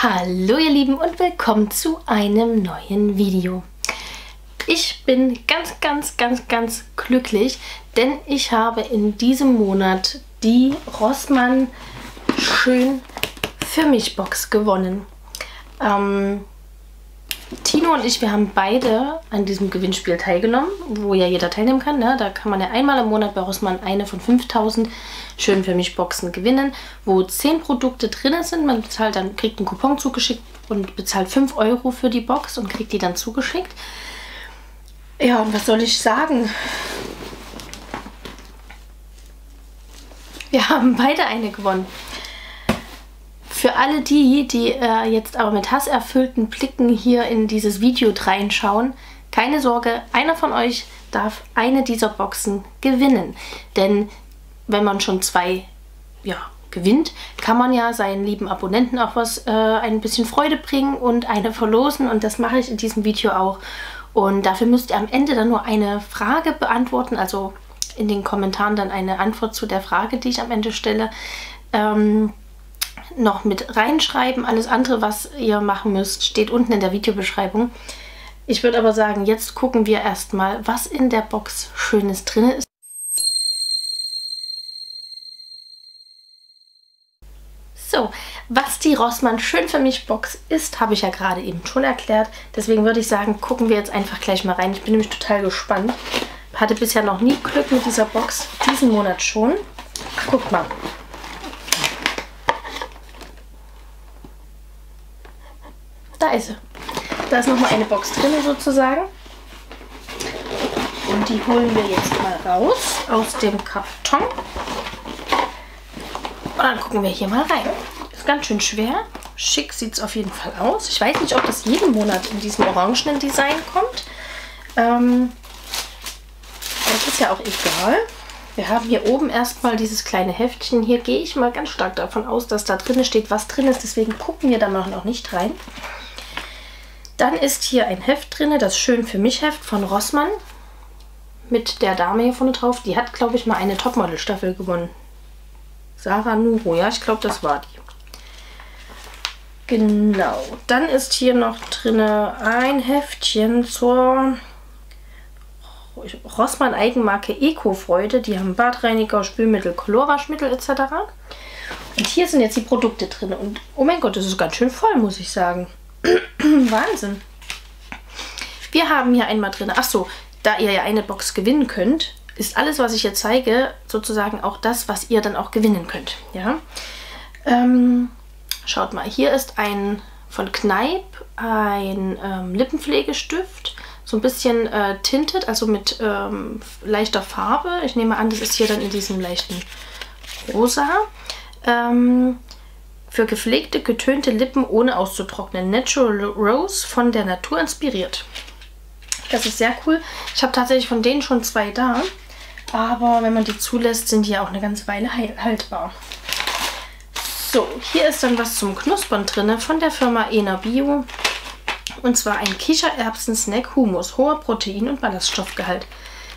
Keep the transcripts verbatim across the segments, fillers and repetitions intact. Hallo ihr Lieben und willkommen zu einem neuen Video. Ich bin ganz, ganz, ganz, ganz glücklich, denn ich habe in diesem Monat die Rossmann Schön für mich Box gewonnen. Ähm, Tino und ich, wir haben beide an diesem Gewinnspiel teilgenommen, wo ja jeder teilnehmen kann. Ne? Da kann man ja einmal im Monat bei Rossmann eine von fünftausend Schön für mich Boxen gewinnen, wo zehn Produkte drin sind. Man bezahlt dann, kriegt einen Coupon zugeschickt und bezahlt fünf Euro für die Box und kriegt die dann zugeschickt. Ja, und was soll ich sagen? Wir haben beide eine gewonnen. Für alle die, die äh, jetzt aber mit hasserfüllten Blicken hier in dieses Video reinschauen, keine Sorge, einer von euch darf eine dieser Boxen gewinnen. Denn wenn man schon zwei ja, gewinnt, kann man ja seinen lieben Abonnenten auch was, äh, ein bisschen Freude bringen und eine verlosen. Und das mache ich in diesem Video auch. Und dafür müsst ihr am Ende dann nur eine Frage beantworten, also in den Kommentaren dann eine Antwort zu der Frage, die ich am Ende stelle. Ähm, noch mit reinschreiben. Alles andere, was ihr machen müsst, steht unten in der Videobeschreibung. Ich würde aber sagen, jetzt gucken wir erstmal, was in der Box Schönes drin ist. So, was die Rossmann Schön für mich Box ist, habe ich ja gerade eben schon erklärt. Deswegen würde ich sagen, gucken wir jetzt einfach gleich mal rein. Ich bin nämlich total gespannt. Hatte bisher noch nie Glück mit dieser Box, diesen Monat schon. Guckt mal. Da ist sie. Da ist nochmal eine Box drin sozusagen. Und die holen wir jetzt mal raus aus dem Karton. Und dann gucken wir hier mal rein. Ist ganz schön schwer. Schick sieht es auf jeden Fall aus. Ich weiß nicht, ob das jeden Monat in diesem orangenen Design kommt. Ähm, das ist ja auch egal. Wir haben hier oben erstmal dieses kleine Heftchen. Hier gehe ich mal ganz stark davon aus, dass da drin steht, was drin ist. Deswegen gucken wir da mal noch nicht rein. Dann ist hier ein Heft drin, das Schön für mich Heft von Rossmann. Mit der Dame hier vorne drauf. Die hat, glaube ich, mal eine Topmodel-Staffel gewonnen. Sara Nuru, ja, ich glaube, das war die. Genau. Dann ist hier noch drin ein Heftchen zur Rossmann Eigenmarke EcoFreude. Die haben Badreiniger, Spülmittel, Colorwaschmittel et cetera. Und hier sind jetzt die Produkte drin. Und oh mein Gott, das ist ganz schön voll, muss ich sagen. Wahnsinn. Wir haben hier einmal drin, ach so, da ihr ja eine Box gewinnen könnt, ist alles, was ich hier zeige, sozusagen auch das, was ihr dann auch gewinnen könnt. Ja? Ähm, schaut mal, hier ist ein von Kneipp, ein ähm, Lippenpflegestift. So ein bisschen äh, tinted, also mit ähm, leichter Farbe. Ich nehme an, das ist hier dann in diesem leichten Rosa. Ähm, für gepflegte, getönte Lippen ohne auszutrocknen. Natural Rose, von der Natur inspiriert. Das ist sehr cool. Ich habe tatsächlich von denen schon zwei da. Aber wenn man die zulässt, sind die ja auch eine ganze Weile haltbar. So, hier ist dann was zum Knuspern drin von der Firma Enerbio. Und zwar ein Kichererbsen-Snack Hummus, hoher Protein- und Ballaststoffgehalt.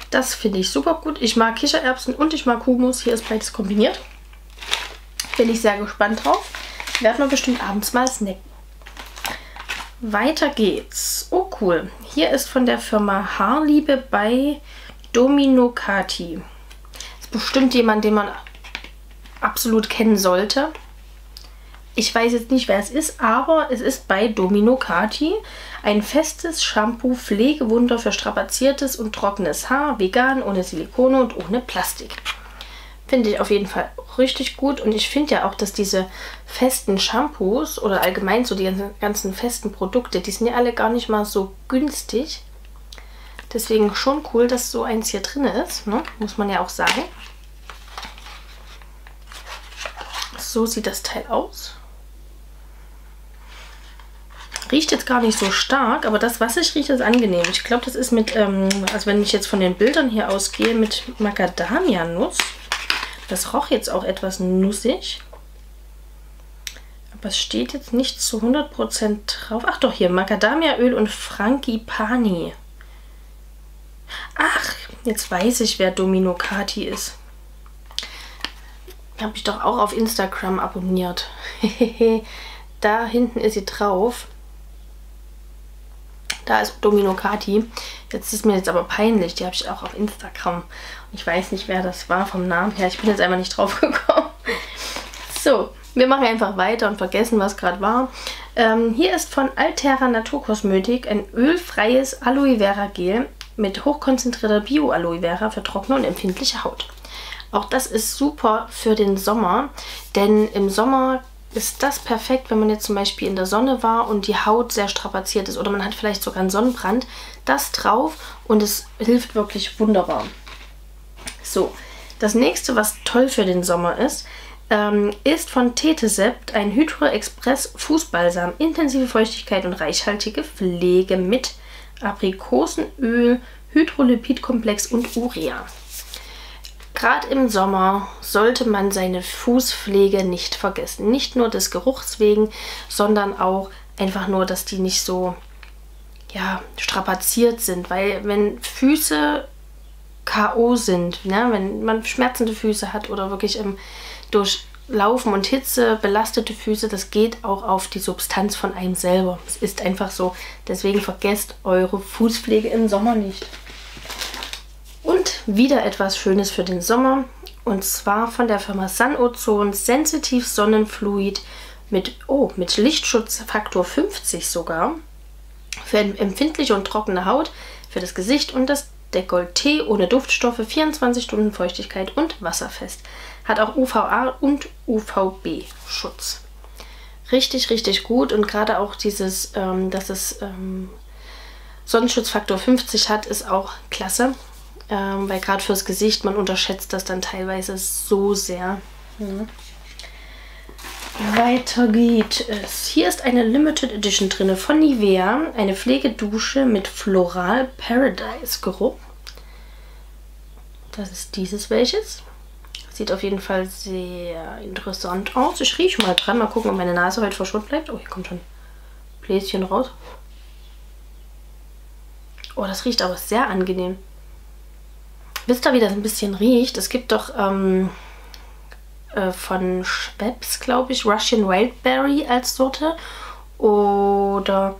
Das finde ich super gut. Ich mag Kichererbsen und ich mag Hummus. Hier ist beides kombiniert. Bin ich sehr gespannt drauf. Werden wir bestimmt abends mal snacken. Weiter geht's. Oh cool. Hier ist von der Firma Haarliebe bei DominoKati. Ist bestimmt jemand, den man absolut kennen sollte. Ich weiß jetzt nicht, wer es ist, aber es ist bei DominoKati ein festes Shampoo, Pflegewunder für strapaziertes und trockenes Haar, vegan, ohne Silikone und ohne Plastik. Finde ich auf jeden Fall richtig gut und ich finde ja auch, dass diese festen Shampoos oder allgemein so die ganzen, ganzen festen Produkte, die sind ja alle gar nicht mal so günstig. Deswegen schon cool, dass so eins hier drin ist, ne? Muss man ja auch sagen. So sieht das Teil aus. Riecht jetzt gar nicht so stark, aber das, was ich rieche, ist angenehm. Ich glaube, das ist mit, ähm, also wenn ich jetzt von den Bildern hier ausgehe, mit Macadamia-Nuss. Das roch jetzt auch etwas nussig. Aber es steht jetzt nicht zu hundert Prozent drauf. Ach doch, hier, Macadamiaöl und Frangipani. Ach, jetzt weiß ich, wer DominoKati ist. Habe ich doch auch auf Instagram abonniert. Da hinten ist sie drauf. Da ist DominoKati. Jetzt ist mir jetzt aber peinlich. Die habe ich auch auf Instagram. Und ich weiß nicht, wer das war vom Namen her. Ich bin jetzt einfach nicht drauf gekommen. So, wir machen einfach weiter und vergessen, was gerade war. Ähm, hier ist von Alterra Naturkosmetik ein ölfreies Aloe Vera Gel mit hochkonzentrierter Bio-Aloe Vera für trockene und empfindliche Haut. Auch das ist super für den Sommer, denn im Sommer ist das perfekt, wenn man jetzt zum Beispiel in der Sonne war und die Haut sehr strapaziert ist oder man hat vielleicht sogar einen Sonnenbrand, das drauf und es hilft wirklich wunderbar. So, das nächste, was toll für den Sommer ist, ähm, ist von Tetesept ein Hydro Express Fußbalsam, intensive Feuchtigkeit und reichhaltige Pflege mit Aprikosenöl, Hydrolipidkomplex und Urea. Gerade im Sommer sollte man seine Fußpflege nicht vergessen. Nicht nur des Geruchs wegen, sondern auch einfach nur, dass die nicht so ja, strapaziert sind. Weil wenn Füße K O sind, ne, wenn man schmerzende Füße hat oder wirklich im, durch Laufen und Hitze belastete Füße, das geht auch auf die Substanz von einem selber. Es ist einfach so. Deswegen vergesst eure Fußpflege im Sommer nicht. Und wieder etwas Schönes für den Sommer, und zwar von der Firma Sanozone Sensitiv Sonnenfluid mit, oh, mit Lichtschutzfaktor fünfzig sogar, für empfindliche und trockene Haut, für das Gesicht und das Dekolleté, ohne Duftstoffe, vierundzwanzig Stunden Feuchtigkeit und wasserfest. Hat auch U V A und U V B-Schutz. Richtig, richtig gut, und gerade auch dieses, ähm, dass es ähm, Sonnenschutzfaktor fünfzig hat, ist auch klasse. Weil gerade fürs Gesicht, man unterschätzt das dann teilweise so sehr. Ja. Weiter geht es. Hier ist eine Limited Edition drin von Nivea. Eine Pflegedusche mit Floral Paradise Geruch. Das ist dieses welches. Sieht auf jeden Fall sehr interessant aus. Ich rieche mal dran. Mal gucken, ob meine Nase heute verschont bleibt. Oh, hier kommt schon ein Bläschen raus. Oh, das riecht aber sehr angenehm. Wisst ihr, wie das ein bisschen riecht? Es gibt doch ähm, äh, von Schweppes, glaube ich, Russian Wildberry als Sorte. Oder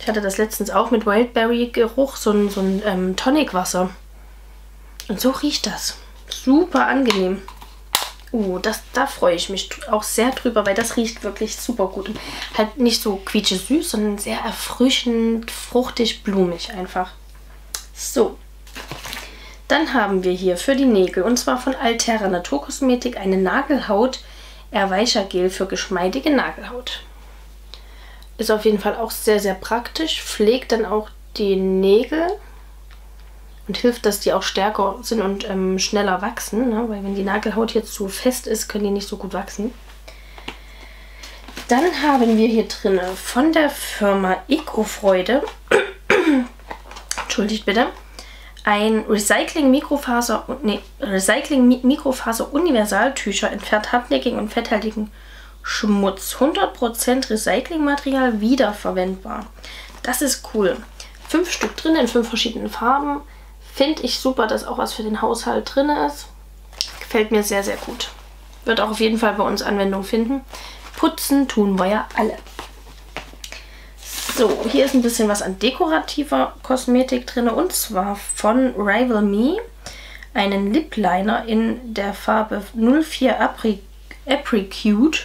ich hatte das letztens auch mit Wildberry-Geruch, so ein, so ein ähm, Tonicwasser. Und so riecht das. Super angenehm. Uh, das, da freue ich mich auch sehr drüber, weil das riecht wirklich super gut. Und halt nicht so quietschesüß, sondern sehr erfrischend, fruchtig, blumig einfach. So. Dann haben wir hier für die Nägel, und zwar von Alterra Naturkosmetik, eine Nagelhaut-Erweichergel für geschmeidige Nagelhaut. Ist auf jeden Fall auch sehr, sehr praktisch, pflegt dann auch die Nägel und hilft, dass die auch stärker sind und ähm, schneller wachsen, ne? Weil wenn die Nagelhaut jetzt so fest ist, können die nicht so gut wachsen. Dann haben wir hier drin von der Firma EcoFreude, entschuldigt bitte, ein Recycling Mikrofaser nee, Recycling Mikrofaser Universaltücher entfernt hartnäckigen und fetthaltigen Schmutz. hundert Prozent Recyclingmaterial, wiederverwendbar. Das ist cool. Fünf Stück drin in fünf verschiedenen Farben. Finde ich super, dass auch was für den Haushalt drin ist. Gefällt mir sehr, sehr gut. Wird auch auf jeden Fall bei uns Anwendung finden. Putzen tun wir ja alle. So, hier ist ein bisschen was an dekorativer Kosmetik drin, und zwar von Rival Me einen Lip Liner in der Farbe null vier Apricot. Apricot.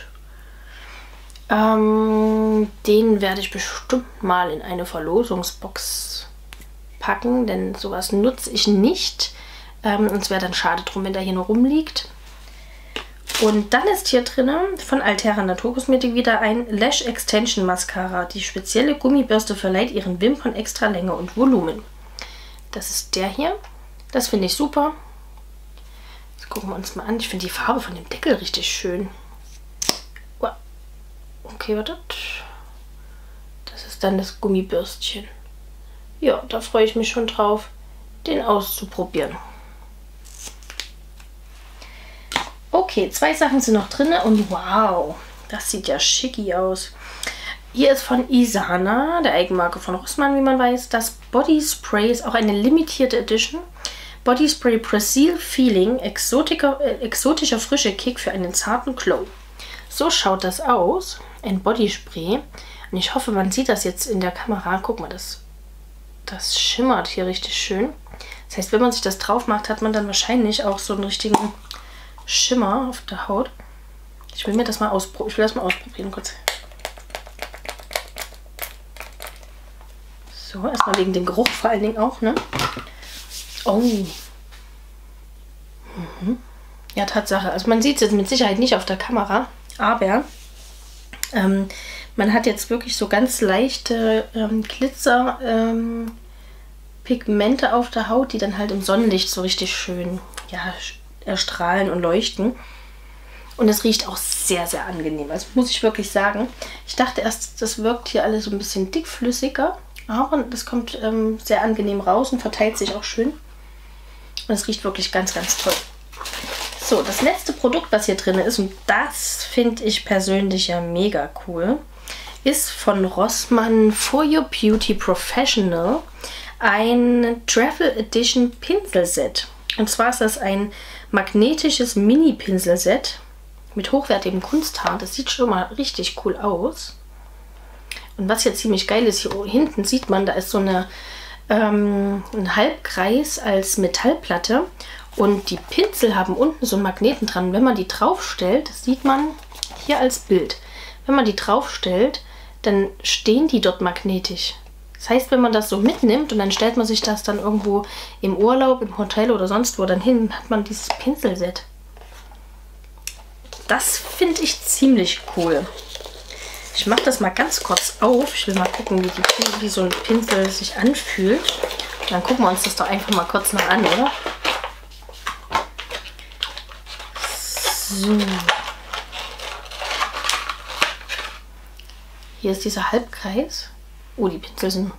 Ähm, den werde ich bestimmt mal in eine Verlosungsbox packen, denn sowas nutze ich nicht. Ähm, und es wäre dann schade drum, wenn der hier nur rumliegt. Und dann ist hier drin von Alterra Naturkosmetik wieder ein Lash Extension Mascara. Die spezielle Gummibürste verleiht ihren Wimpern extra Länge und Volumen. Das ist der hier. Das finde ich super. Das gucken wir uns mal an. Ich finde die Farbe von dem Deckel richtig schön. Okay, wartet. Das ist dann das Gummibürstchen. Ja, da freue ich mich schon drauf, den auszuprobieren. Okay, zwei Sachen sind noch drin, und wow, das sieht ja schicki aus. Hier ist von Isana, der Eigenmarke von Rossmann, wie man weiß, das Body Spray, ist auch eine limitierte Edition. Body Spray Brazil Feeling, exotischer, äh, exotischer frischer Kick für einen zarten Glow. So schaut das aus. Ein Bodyspray. Und ich hoffe, man sieht das jetzt in der Kamera. Guck mal, das, das schimmert hier richtig schön. Das heißt, wenn man sich das drauf macht, hat man dann wahrscheinlich auch so einen richtigen Schimmer auf der Haut. Ich will mir das mal auspro- ich will das mal ausprobieren kurz. So, erstmal wegen dem Geruch vor allen Dingen auch, ne? Oh. Mhm. Ja, Tatsache. Also man sieht es jetzt mit Sicherheit nicht auf der Kamera, aber ähm, man hat jetzt wirklich so ganz leichte ähm, Glitzer, ähm, Pigmente auf der Haut, die dann halt im Sonnenlicht so richtig schön, ja, erstrahlen und leuchten. Und es riecht auch sehr, sehr angenehm. Also muss ich wirklich sagen, ich dachte erst, das wirkt hier alles so ein bisschen dickflüssiger. Aber das kommt ähm, sehr angenehm raus und verteilt sich auch schön. Und es riecht wirklich ganz, ganz toll. So, das letzte Produkt, was hier drin ist, und das finde ich persönlich ja mega cool, ist von Rossmann For Your Beauty Professional ein Travel Edition Pinselset. Und zwar ist das ein magnetisches Mini-Pinselset mit hochwertigem Kunsthaar. Das sieht schon mal richtig cool aus. Und was hier ziemlich geil ist, hier hinten sieht man, da ist so eine, ähm, ein Halbkreis als Metallplatte. Und die Pinsel haben unten so einen Magneten dran. Wenn man die draufstellt, das sieht man hier als Bild. Wenn man die draufstellt, dann stehen die dort magnetisch. Das heißt, wenn man das so mitnimmt und dann stellt man sich das dann irgendwo im Urlaub, im Hotel oder sonst wo dann hin, hat man dieses Pinselset. Das finde ich ziemlich cool. Ich mache das mal ganz kurz auf. Ich will mal gucken, wie, die Pinsel, wie so ein Pinsel sich anfühlt. Und dann gucken wir uns das doch einfach mal kurz noch an, oder? So. Hier ist dieser Halbkreis. Oh, die Pinsel sind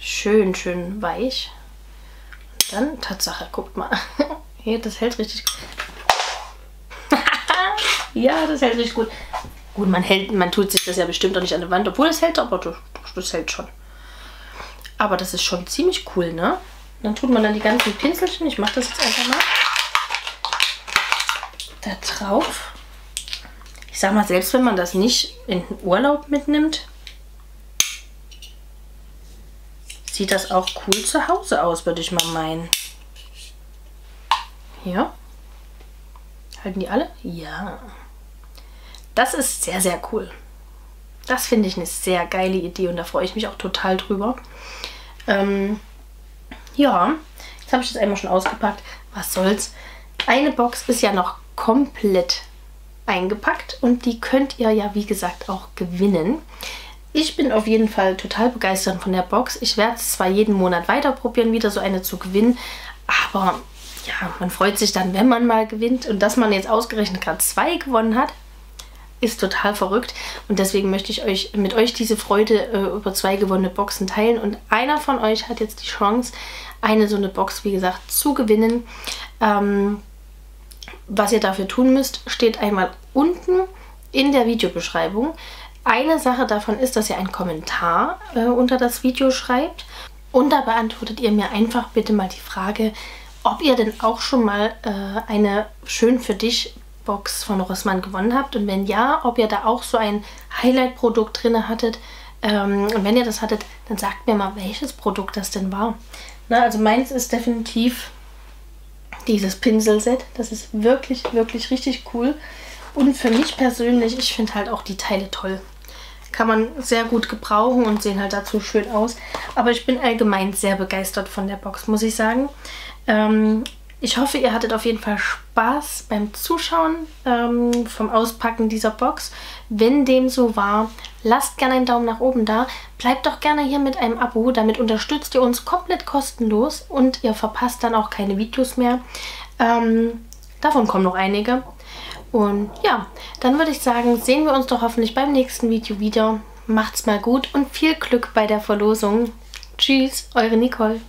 schön, schön weich. Und dann, Tatsache, guckt mal. Hier, das hält richtig gut. Ja, das hält richtig gut. Gut, man hält, man tut sich das ja bestimmt auch nicht an der Wand, obwohl es hält, aber das, das hält schon. Aber das ist schon ziemlich cool, ne? Dann tut man dann die ganzen Pinselchen, ich mache das jetzt einfach mal, da drauf. Ich sag mal, selbst wenn man das nicht in den Urlaub mitnimmt, sieht das auch cool zu Hause aus, würde ich mal meinen. Hier. Halten die alle? Ja. Das ist sehr, sehr cool. Das finde ich eine sehr geile Idee und da freue ich mich auch total drüber. Ähm, ja, jetzt habe ich das einmal schon ausgepackt. Was soll's. Eine Box ist ja noch komplett eingepackt und die könnt ihr ja, wie gesagt, auch gewinnen. Ich bin auf jeden Fall total begeistert von der Box. Ich werde es zwar jeden Monat weiter probieren, wieder so eine zu gewinnen, aber ja, man freut sich dann, wenn man mal gewinnt. Und dass man jetzt ausgerechnet gerade zwei gewonnen hat, ist total verrückt und deswegen möchte ich euch mit euch diese Freude äh, über zwei gewonnene Boxen teilen und einer von euch hat jetzt die Chance, eine so eine Box, wie gesagt, zu gewinnen. Ähm, was ihr dafür tun müsst, steht einmal unten in der Videobeschreibung. Eine Sache davon ist, dass ihr einen Kommentar äh, unter das Video schreibt und da beantwortet ihr mir einfach bitte mal die Frage, ob ihr denn auch schon mal äh, eine Schön für dich Box von Rossmann gewonnen habt und wenn ja, ob ihr da auch so ein Highlight-Produkt drin hattet. Ähm, und wenn ihr das hattet, dann sagt mir mal, welches Produkt das denn war. Na, also meins ist definitiv dieses Pinselset. Das ist wirklich, wirklich richtig cool. Und für mich persönlich, ich finde halt auch die Teile toll. Kann man sehr gut gebrauchen und sehen halt dazu schön aus. Aber ich bin allgemein sehr begeistert von der Box, muss ich sagen. Ähm, Ich hoffe, ihr hattet auf jeden Fall Spaß beim Zuschauen ähm, vom Auspacken dieser Box. Wenn dem so war, lasst gerne einen Daumen nach oben da. Bleibt doch gerne hier mit einem Abo, damit unterstützt ihr uns komplett kostenlos und ihr verpasst dann auch keine Videos mehr. Ähm, davon kommen noch einige. Und ja, dann würde ich sagen, sehen wir uns doch hoffentlich beim nächsten Video wieder. Macht's mal gut und viel Glück bei der Verlosung. Tschüss, eure Nicole.